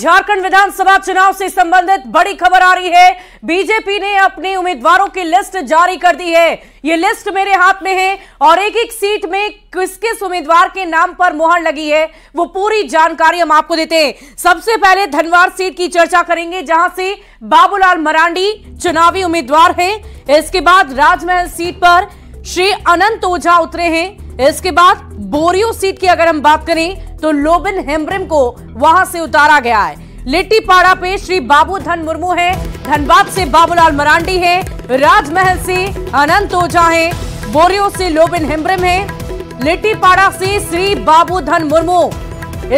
झारखंड विधानसभा चुनाव से संबंधित बड़ी खबर आ रही है। बीजेपी ने अपने उम्मीदवारों की लिस्ट जारी कर दी है। ये लिस्ट मेरे हाथ में है और एक एक सीट में किस किस उम्मीदवार के नाम पर मोहर लगी है वो पूरी जानकारी हम आपको देते हैं। सबसे पहले धनवार सीट की चर्चा करेंगे, जहां से बाबूलाल मरांडी चुनावी उम्मीदवार है। इसके बाद राजमहल सीट पर श्री अनंत ओझा उतरे हैं। इसके बाद बोरियो सीट की अगर हम बात करें तो लोबिन हेम्ब्रम को वहां से उतारा गया है। लिट्टीपाड़ा पे श्री बाबू धन मुर्मू है। धनबाद से बाबूलाल मरांडी है। राजमहल से अनंत ओझा है। बोरियो से लोबिन हेम्ब्रम है। लिट्टीपाड़ा से श्री बाबू धन मुर्मू।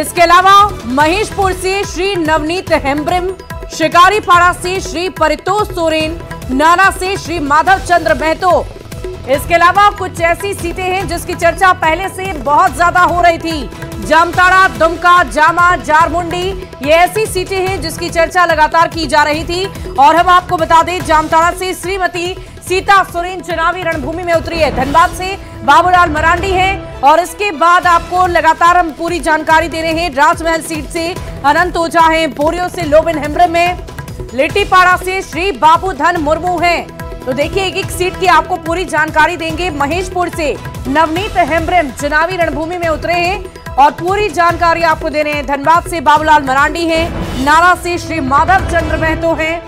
इसके अलावा महेशपुर से श्री नवनीत हेम्ब्रम। शिकारीपाड़ा से श्री परितोष सोरेन। नाना से श्री माधव चंद्र महतो। इसके अलावा कुछ ऐसी सीटें हैं जिसकी चर्चा पहले से बहुत ज्यादा हो रही थी। जामताड़ा, दुमका, जामा, जारमुंडी, ये ऐसी सीटें हैं जिसकी चर्चा लगातार की जा रही थी। और हम आपको बता दें, जामताड़ा से श्रीमती सीता सोरेन चुनावी रणभूमि में उतरी है। धनबाद से बाबूलाल मरांडी है। और इसके बाद आपको लगातार हम पूरी जानकारी दे रहे हैं। राजमहल सीट से अनंत ओझा है। बोरियो से लोबिन हेम्ब्रम है। लिट्टीपाड़ा से श्री बाबू धन मुर्मू है। तो देखिए एक एक सीट की आपको पूरी जानकारी देंगे। महेशपुर से नवनीत हेम्ब्रम चुनावी रणभूमि में उतरे हैं और पूरी जानकारी आपको दे रहे हैं। धनबाद से बाबूलाल मरांडी हैं। नारा से श्री माधव चंद्र महतो हैं।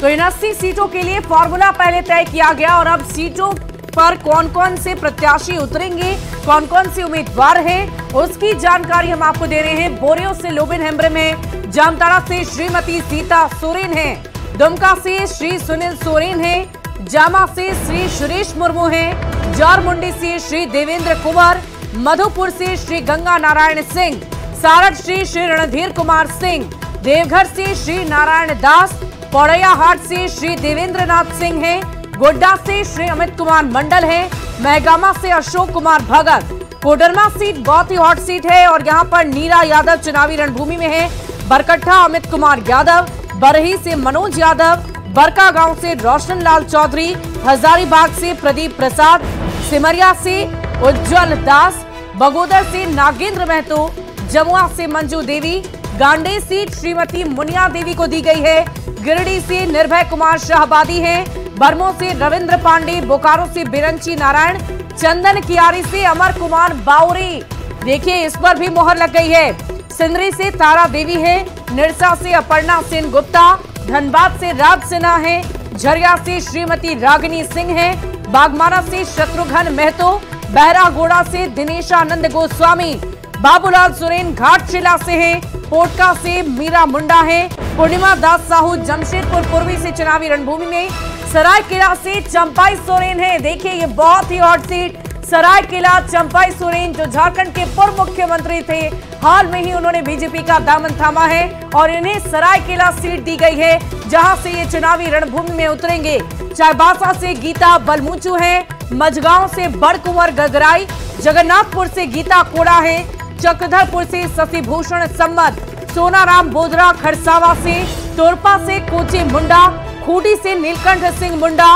तो इन 80 सीटों के लिए फॉर्मूला पहले तय किया गया और अब सीटों पर कौन कौन से प्रत्याशी उतरेंगे, कौन कौन से उम्मीदवार हैं, उसकी जानकारी हम आपको दे रहे हैं। बोरियो से लोबिन हेम्ब्रम है। जामताड़ा से श्रीमती सीता सोरेन है। दुमका से श्री सुनील सोरेन है। जामा से श्री सुरेश मुर्मू है। जारमुंडी से श्री देवेंद्र कुमार। मधुपुर से श्री गंगा नारायण सिंह। सारण से श्री रणधीर कुमार सिंह। देवघर से श्री नारायण दास। पौड़ैयाहाट से श्री देवेंद्र नाथ सिंह है। गोड्डा से श्री अमित कुमार मंडल है। महगामा से अशोक कुमार भगत। कोडरमा सीट बहुत ही हॉट सीट है और यहाँ पर नीला यादव चुनावी रणभूमि में है। बरकट्ठा अमित कुमार यादव। बरही से मनोज यादव। बरका गांव से रोशन लाल चौधरी। हजारीबाग से प्रदीप प्रसाद। सिमरिया से उज्जवल दास। बगोदर से नागेंद्र महतो। जमुआ से मंजू देवी। गांडे सीट श्रीमती मुनिया देवी को दी गई है। गिरिडीह से निर्भय कुमार शाहबादी हैं। बर्मो से रविंद्र पांडे। बोकारो से बिरंची नारायण। चंदन कियारी से अमर कुमार बावरी, देखिए इस पर भी मोहर लग गई है। सिंदरी से तारा देवी है। निरसा से अपर्णा सेन गुप्ता। धनबाद से राज सिन्हा है। झरिया से श्रीमती रागिनी सिंह है। बागमारा से शत्रुघ्न महतो। बहरागोड़ा से दिनेशानंद गोस्वामी। बाबूलाल सोरेन घाटशिला से हैं। पोटका से मीरा मुंडा है। पूर्णिमा दास साहू जमशेदपुर पूर्वी से चुनावी रणभूमि में। सरायकेला से चंपाई सोरेन है। देखिए ये बहुत ही हॉट सीट। सरायकेला चंपाई सोरेन जो झारखंड के पूर्व मुख्यमंत्री थे, हाल में ही उन्होंने बीजेपी का दामन थामा है और इन्हें सरायकेला सीट दी गई है, जहां से ये चुनावी रणभूमि में उतरेंगे। चाईबासा से गीता बलमुचू है। मझगांव से बड़कुंवर गगराई। जगन्नाथपुर से गीता कोड़ा है। चक्रधरपुर से शशिभूषण सम्मत। सोनाराम बोधरा खरसावा से। तोरपा से कोचे मुंडा। खूडी से नीलकंठ सिंह मुंडा।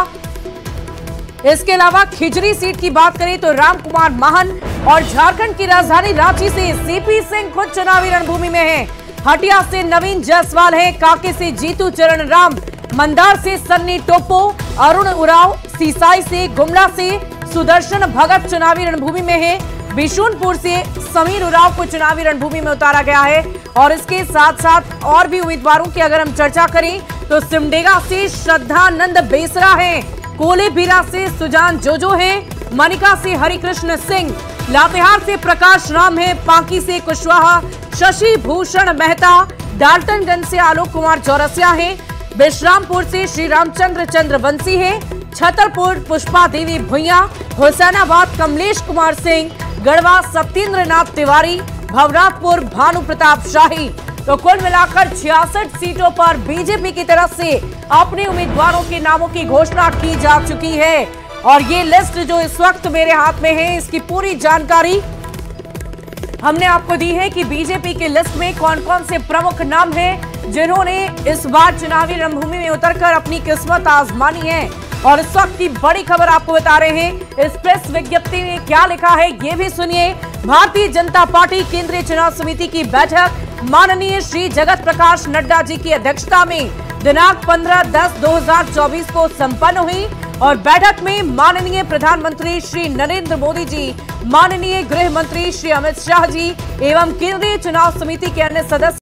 इसके अलावा खिजरी सीट की बात करें तो रामकुमार महन। और झारखंड की राजधानी रांची से सीपी सिंह खुद चुनावी रणभूमि में हैं। हटिया से नवीन जायसवाल है। कांके से जीतू चरण राम। मंदार से सन्नी टोपो। अरुण उराव। सीसाई से, गुमला से सुदर्शन भगत चुनावी रणभूमि में है। बिशुनपुर से समीर उराव को चुनावी रणभूमि में उतारा गया है। और इसके साथ साथ और भी उम्मीदवारों की अगर हम चर्चा करें तो सिमडेगा से श्रद्धानंद बेसरा है। कोलेबिरा से सुजान जोजो है। मनिका से हरिकृष्ण सिंह। लातेहार से प्रकाश राम है। पांकी से कुशवाहा शशि भूषण मेहता। डाल्टनगंज से आलोक कुमार चौरसिया है। विश्रामपुर से श्री रामचंद्र चंद्रवंशी है। छतरपुर पुष्पा देवी भुइया। हुसैनाबाद कमलेश कुमार सिंह। गढ़वा सत्येंद्र नाथ तिवारी। भवनाथपुर भानु प्रताप शाही। तो कुल मिलाकर 66 सीटों पर बीजेपी की तरफ से अपने उम्मीदवारों के नामों की घोषणा की जा चुकी है। और ये लिस्ट जो इस वक्त मेरे हाथ में है, इसकी पूरी जानकारी हमने आपको दी है कि बीजेपी की लिस्ट में कौन कौन से प्रमुख नाम हैं जिन्होंने इस बार चुनावी रणभूमि में उतरकर अपनी किस्मत आजमानी है। और इस वक्त की बड़ी खबर आपको बता रहे हैं। इस प्रेस विज्ञप्ति में क्या लिखा है ये भी सुनिए। भारतीय जनता पार्टी केंद्रीय चुनाव समिति की बैठक माननीय श्री जगत प्रकाश नड्डा जी की अध्यक्षता में दिनांक 15/10/2024 को संपन्न हुई और बैठक में माननीय प्रधानमंत्री श्री नरेंद्र मोदी जी, माननीय गृह मंत्री श्री अमित शाह जी एवं केंद्रीय चुनाव समिति के अन्य सदस्य